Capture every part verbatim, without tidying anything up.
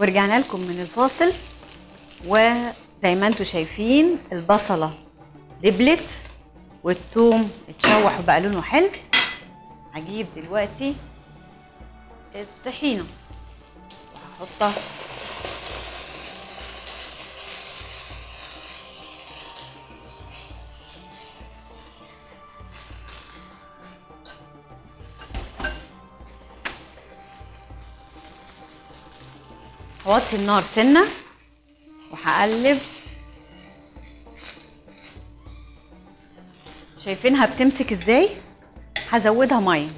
ورجعنا لكم من الفاصل. وزي ما انتم شايفين البصله دبلت والثوم اتشوح وبقى لونه حلو. هجيب دلوقتي الطحينه وهحطها واطي النار سنه وهقلب. شايفينها بتمسك ازاي؟ هزودها ميه.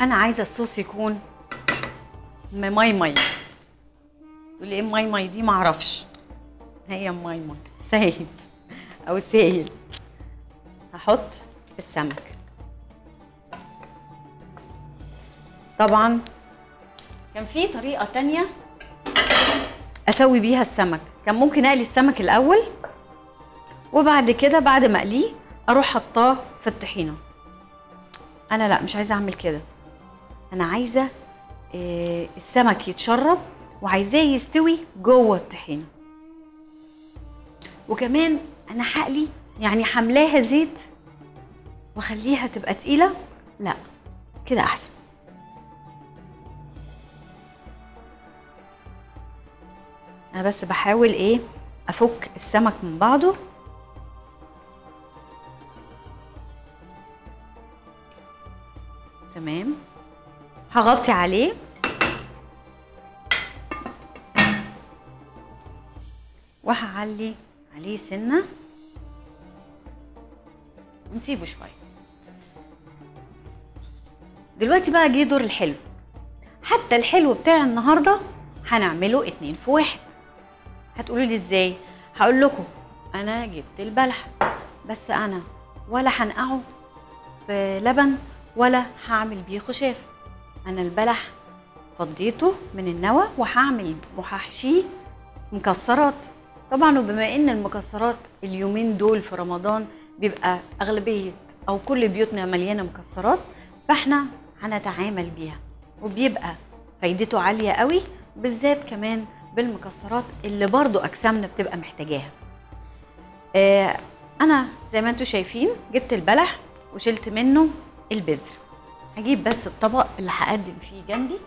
انا عايزه الصوص يكون ماي ماي. تقولي ايه ماي ماي دي؟ معرفش، هي ماي ماي سايل او سايل. هحط السمك طبعا. كان في طريقه تانية اسوي بيها السمك، كان ممكن اقلي السمك الاول وبعد كده بعد ما اقليه اروح حطاه في الطحينه. انا لا، مش عايزه اعمل كده. انا عايزه السمك يتشرب وعايزاه يستوي جوه الطحينه. وكمان انا هقلي، يعني حملاها زيت واخليها تبقى تقيله، لا كده احسن. انا بس بحاول ايه افك السمك من بعضه. تمام، هغطي عليه وهعلي عليه سنه ونسيبه شويه. دلوقتي بقى جه دور الحلو. حتى الحلو بتاع النهارده هنعمله اتنين في واحد. هتقولوا لي ازاي؟ هقول لكم انا جبت البلح، بس انا ولا هنقعه في لبن ولا هعمل بيه خشاف. انا البلح فضيته من النوى وهعمل وهحشيه مكسرات. طبعا وبما ان المكسرات اليومين دول في رمضان بيبقى اغلبيه او كل بيوتنا مليانه مكسرات، فاحنا هنتعامل بيها وبيبقى فايدته عاليه قوي، بالذات كمان بالمكسرات اللي برضو اجسامنا بتبقى محتاجاها. آه انا زي ما انتم شايفين جبت البلح وشلت منه البذر. هجيب بس الطبق اللي هقدم فيه جنبي.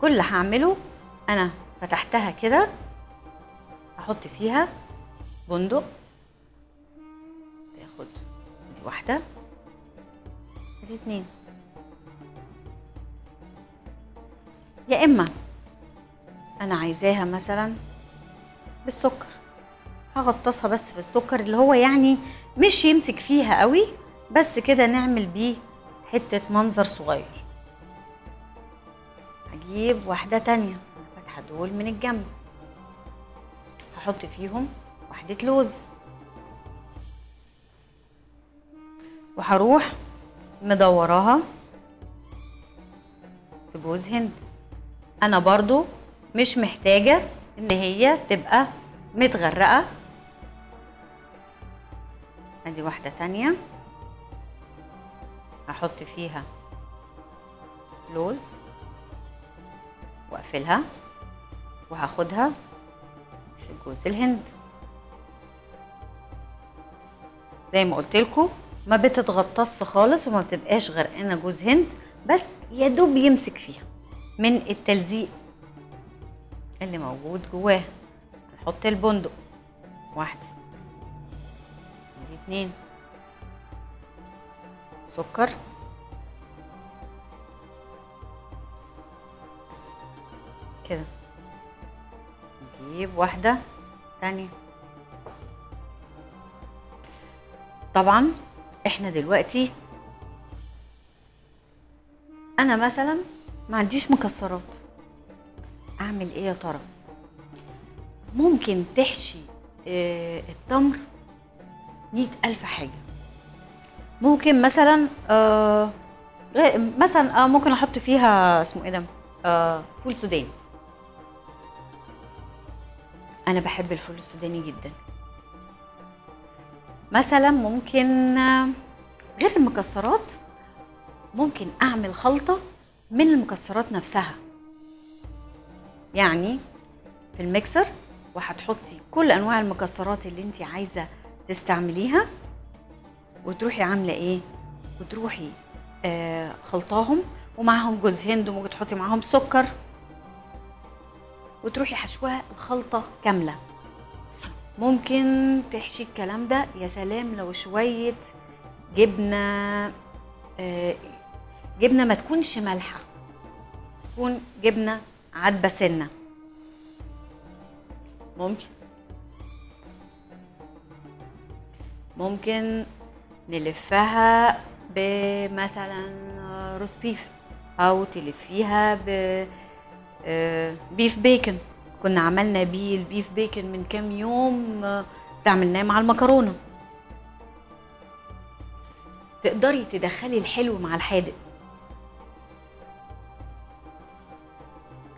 كل اللي هعمله انا فتحتها كده، احط فيها بندق، تاخد دي واحده دي اتنين، يا اما انا عايزاها مثلا بالسكر هغطسها بس في السكر اللي هو يعني مش يمسك فيها قوي، بس كده نعمل بيه حتة منظر صغير. هجيب واحدة تانية، فاتحة دول من الجنب، هحط فيهم واحدة لوز، وهروح مدوراها في جوز هند. انا برضو مش محتاجة ان هي تبقى متغرقة. ادي واحدة تانية هحط فيها لوز واقفلها وهاخدها في جوز الهند. زي ما قلتلكوا ما بتتغطس خالص وما بتبقاش غرقانه جوز هند، بس يا دوب يمسك فيها من التلزيق اللي موجود جواها. هنحط البندق واحدة دي اتنين، سكر، كده نجيب واحدة تانية. طبعا احنا دلوقتي انا مثلا ما عنديش مكسرات، اعمل ايه يا ترى؟ ممكن تحشي اه التمر مية ألف حاجة. ممكن مثلا اه مثلا اه ممكن احط فيها اسمه ايه ده آه فول سوداني. انا بحب الفول السوداني جدا. مثلا ممكن غير المكسرات ممكن اعمل خلطه من المكسرات نفسها، يعني في الميكسر وهتحطي كل انواع المكسرات اللي انت عايزه تستعمليها وتروحي عامله ايه وتروحي آه خلطاهم ومعهم جوز هند وممكن تحطي معاهم سكر وتروحي حشوها الخلطه كامله. ممكن تحشي الكلام ده، يا سلام لو شويه جبنه، آه جبنه ما تكونش مالحه، تكون جبنه عذبه سنه. ممكن ممكن نلفها بمثلا روست بيف او تلفيها ب بيف بيكن، كنا عملنا بيه البيف بيكن من كام يوم استعملناه مع المكرونه. تقدري تدخلي الحلو مع الحادق،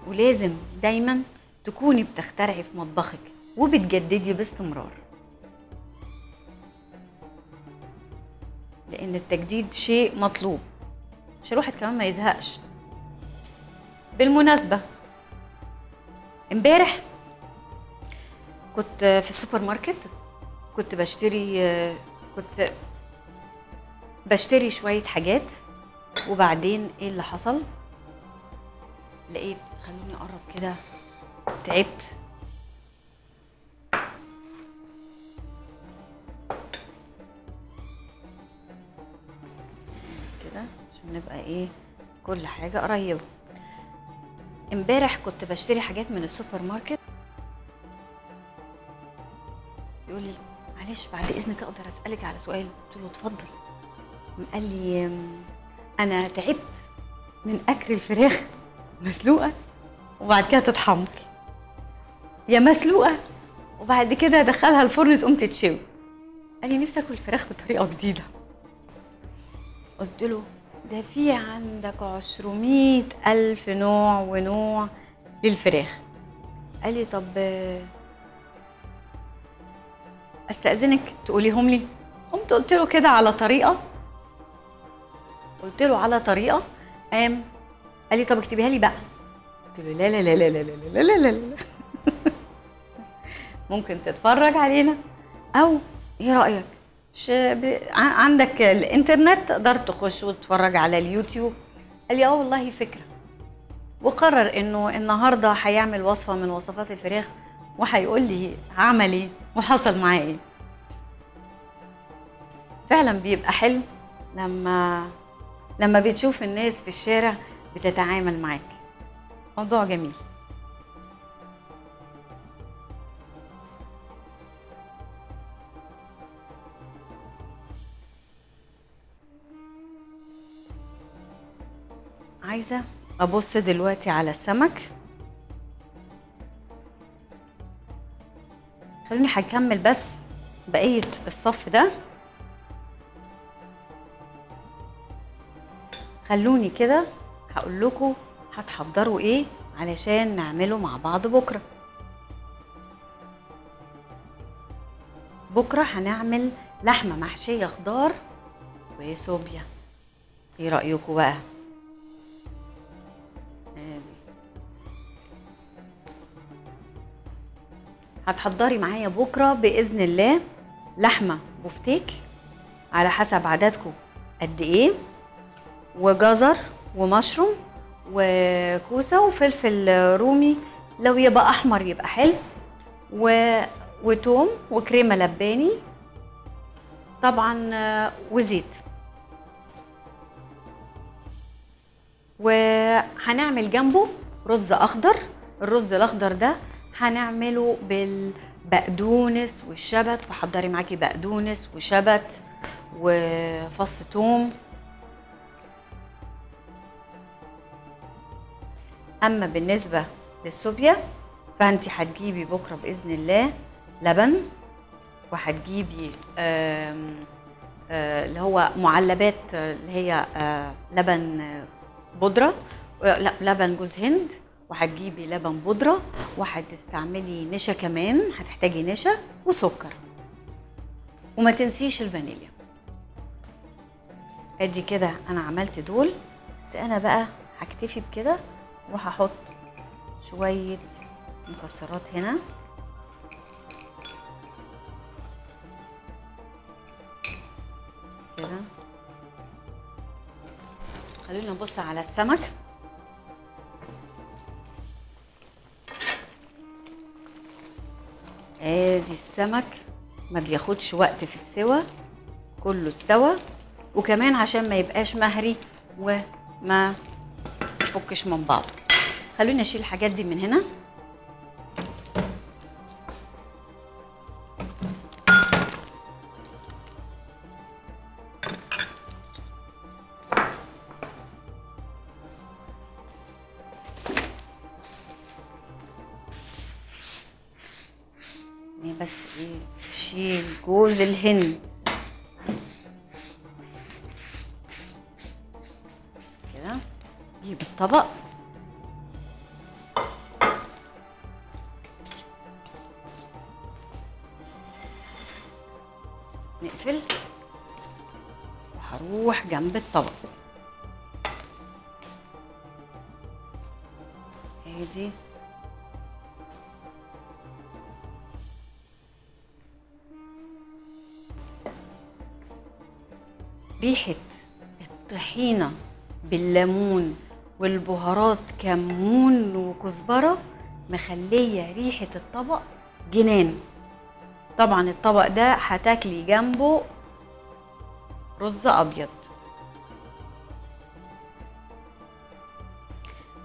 ولازم دايما تكوني بتخترعي في مطبخك وبتجددي باستمرار، لان التجديد شيء مطلوب عشان الواحد كمان ما يزهقش. بالمناسبه امبارح كنت في السوبر ماركت، كنت بشتري كنت بشتري شويه حاجات، وبعدين ايه اللي حصل؟ لقيت، خليني اقرب كده، تعبت. كده عشان نبقى ايه كل حاجه قريبه. امبارح كنت بشتري حاجات من السوبر ماركت، يقول لي معلش بعد اذنك اقدر اسالك على سؤال؟ قلت له اتفضل. قال لي انا تعبت من اكل الفراخ مسلوقه وبعد كده تتحمر، يا مسلوقه وبعد كده ادخلها الفرن تقوم تتشوي. قال لي نفسي اكل الفراخ بطريقه جديده. قلت له ده في عندك عشرمية ألف نوع ونوع للفراخ. قال لي طب أستأذنك تقوليهم لي؟ قمت قلت له كده على طريقة، قلت له على طريقة قام قال لي طب اكتبيها لي بقى. قلت له لا لا لا لا لا لا لا لا ممكن تتفرج علينا، أو إيه رأيك عندك الانترنت تقدر تخش وتتفرج على اليوتيوب؟ قال لي اه والله فكره. وقرر انه النهارده هيعمل وصفه من وصفات الفراخ وهيقول لي هعمل ايه وحصل معاه ايه. فعلا بيبقى حلو لما لما بتشوف الناس في الشارع بتتعامل معاك، موضوع جميل. عايزة أبص دلوقتي على السمك، خلوني هكمل بس بقية الصف ده. خلوني كده هقول لكم هتحضروا ايه علشان نعمله مع بعض بكرة. بكرة هنعمل لحمة محشية خضار وصوبيا، ايه رأيكم بقى؟ هتحضري معايا بكره باذن الله لحمه بفتيك على حسب عددكم قد ايه، وجزر ومشروم وكوسه وفلفل رومي لو يبقى احمر يبقى حلو، و... وتوم وكريمه لباني طبعا وزيت. وهنعمل جنبه رز اخضر. الرز الاخضر ده هنعمله بالبقدونس والشبت، فحضري معاكي بقدونس وشبت وفص ثوم. اما بالنسبه للصوبيا فانتي هتجيبي بكره باذن الله لبن، وهتجيبي اللي هو معلبات اللي هي لبن بودرة، لا لبن جوز هند، وهتجيبي لبن بودرة، وهتستعملي نشا كمان، هتحتاجي نشا وسكر، وما تنسيش الفانيليا. ادي كده انا عملت دول، بس انا بقى هكتفي بكده وهحط شوية مكسرات هنا. كده خلونا نبص على السمك. ادي السمك ما بياخدش وقت في السوى، كله استوى، وكمان عشان ما يبقاش مهري وما يفكش من بعضه. خلوني اشيل الحاجات دي من هنا. بس ايه، شيل جوز الهند كده، جيب الطبق نقفل، وهروح جنب الطبق. ادي ريحة الطحينة بالليمون والبهارات كمون وكزبرة مخلية ريحة الطبق جنان. طبعا الطبق ده هتاكلي جنبه رز أبيض.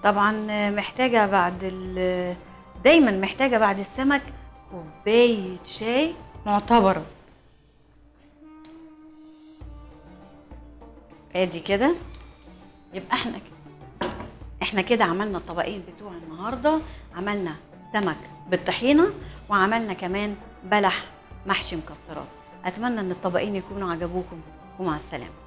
طبعا محتاجة بعد ال... دايما محتاجة بعد السمك كوباية شاي معتبرة. ادي كده يبقى احنا كده احنا كده عملنا الطبقين بتوع النهارده. عملنا سمك بالطحينه، وعملنا كمان بلح محشي مكسرات. اتمنى ان الطبقين يكونوا عجبوكم، ومع السلامه.